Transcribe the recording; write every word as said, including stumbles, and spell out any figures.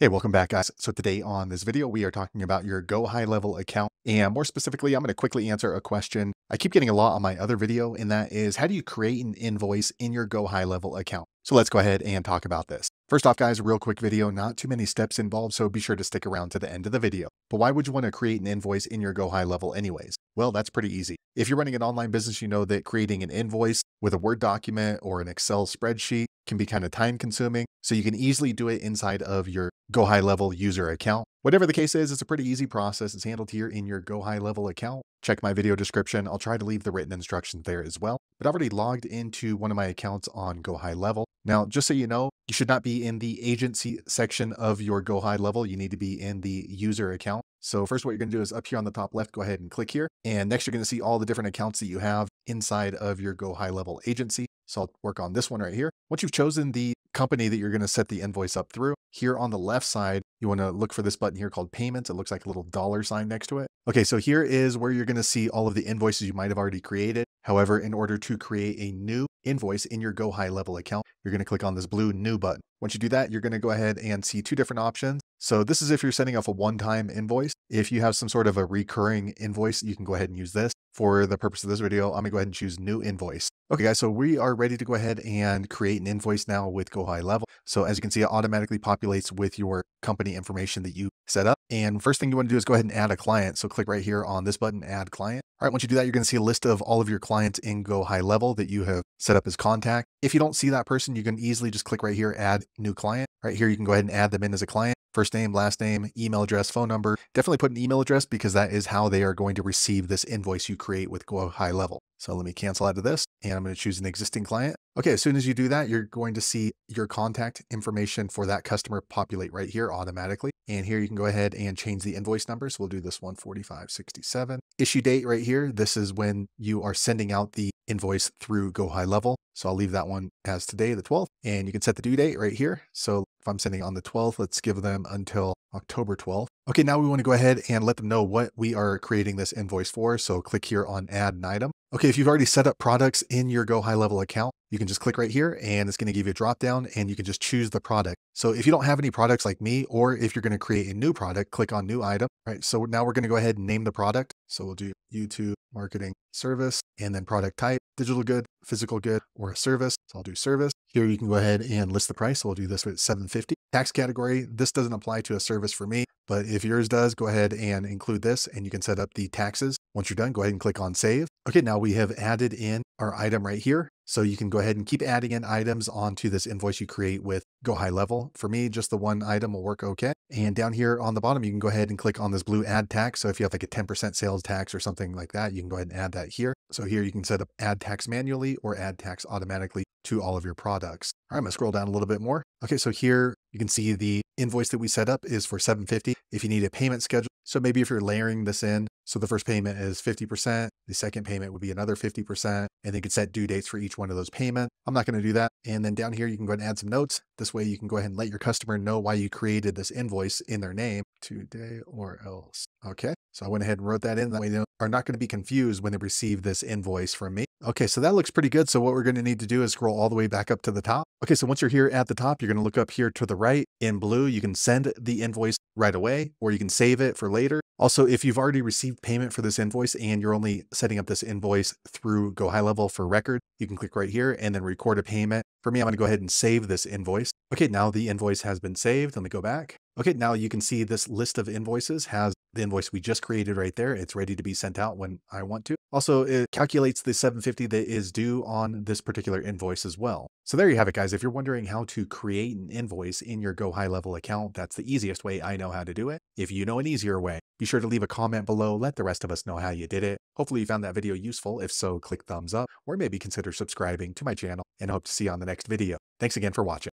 Hey, welcome back, guys. So today on this video, we are talking about your Go HighLevel account. And more specifically, I'm going to quickly answer a question I keep getting a lot on my other video, and that is, how do you create an invoice in your Go HighLevel account? So let's go ahead and talk about this. First off, guys, real quick video, not too many steps involved, so be sure to stick around to the end of the video. But why would you want to create an invoice in your Go HighLevel anyways? Well, that's pretty easy. If you're running an online business, you know that creating an invoice with a Word document or an Excel spreadsheet can be kind of time consuming. So you can easily do it inside of your Go HighLevel user account. Whatever the case is, it's a pretty easy process. It's handled here in your Go HighLevel account. Check my video description. I'll try to leave the written instructions there as well. But I've already logged into one of my accounts on Go HighLevel. Now, just so you know, you should not be in the agency section of your Go HighLevel. You need to be in the user account. So first, what you're going to do is up here on the top left, go ahead and click here. And next, you're going to see all the different accounts that you have inside of your Go HighLevel agency. So I'll work on this one right here. Once you've chosen the company that you're going to set the invoice up through, here on the left side, you want to look for this button here called Payments. It looks like a little dollar sign next to it. Okay, so here is where you're going to see all of the invoices you might have already created. However, in order to create a new invoice in your Go HighLevel account, you're going to click on this blue New button. Once you do that, you're going to go ahead and see two different options. So this is if you're sending off a one-time invoice. If you have some sort of a recurring invoice, you can go ahead and use this. For the purpose of this video, I'm going to go ahead and choose New Invoice. Okay, guys, so we are ready to go ahead and create an invoice now with Go HighLevel. So as you can see, it automatically populates with your company information that you set up. And first thing you want to do is go ahead and add a client. So click right here on this button, Add Client. All right, once you do that, you're going to see a list of all of your clients in Go HighLevel that you have set up as contact. If you don't see that person, you can easily just click right here, Add New Client. Right here, you can go ahead and add them in as a client. First name, last name, email address, phone number. Definitely put an email address because that is how they are going to receive this invoice you create with Go HighLevel. So let me cancel out of this and I'm going to choose an existing client. Okay, as soon as you do that, you're going to see your contact information for that customer populate right here automatically. And here you can go ahead and change the invoice number. So we'll do this one forty-five sixty-seven. Issue date right here. This is when you are sending out the invoice through Go HighLevel. So I'll leave that one as today, the twelfth. And you can set the due date right here. So if I'm sending on the twelfth, let's give them until October twelfth. Okay, now we want to go ahead and let them know what we are creating this invoice for. So click here on Add an Item. Okay, if you've already set up products in your Go HighLevel account, you can just click right here and it's going to give you a drop down and you can just choose the product. So if you don't have any products like me, or if you're going to create a new product, click on New Item. All right, so now we're going to go ahead and name the product. So we'll do YouTube marketing service and then product type, digital good, physical good, or a service. So I'll do service. Here you can go ahead and list the price. So we'll do this with seven fifty. Tax category, this doesn't apply to a service for me, but if yours does, go ahead and include this and you can set up the taxes. Once you're done, go ahead and click on Save. Okay, now we have added in our item right here. So you can go ahead and keep adding in items onto this invoice you create with Go HighLevel. For me, just the one item will work okay. And down here on the bottom, you can go ahead and click on this blue Add Tax. So if you have like a ten percent sales tax or something like that, you can go ahead and add that here. So here you can set up Add Tax manually or Add Tax automatically to all of your products. All right, I'm gonna scroll down a little bit more. Okay, so here you can see the invoice that we set up is for seven fifty. If you need a payment schedule, so maybe if you're layering this in, so the first payment is fifty percent, the second payment would be another fifty percent, and they could set due dates for each one of those payments. I'm not going to do that. And then down here, you can go ahead and add some notes. This way you can go ahead and let your customer know why you created this invoice in their name, today or else. Okay. So I went ahead and wrote that in. That way they are not going to be confused when they receive this invoice from me. Okay. So that looks pretty good. So what we're going to need to do is scroll all the way back up to the top. Okay. So once you're here at the top, you're going to look up here to the right in blue. You can send the invoice right away, or you can save it for later. Also, if you've already received payment for this invoice and you're only setting up this invoice through Go HighLevel for record, you can click right here and then record a payment. For me, I'm going to go ahead and save this invoice. Okay, now the invoice has been saved. Let me go back. Okay, now you can see this list of invoices has the invoice we just created right there. It's ready to be sent out when I want to. Also, it calculates the seven fifty that is due on this particular invoice as well. So there you have it, guys. If you're wondering how to create an invoice in your Go HighLevel account, that's the easiest way I know how to do it. If you know an easier way, be sure to leave a comment below. Let the rest of us know how you did it. Hopefully you found that video useful. If so, click thumbs up or maybe consider subscribing to my channel, and hope to see you on the next video. Thanks again for watching.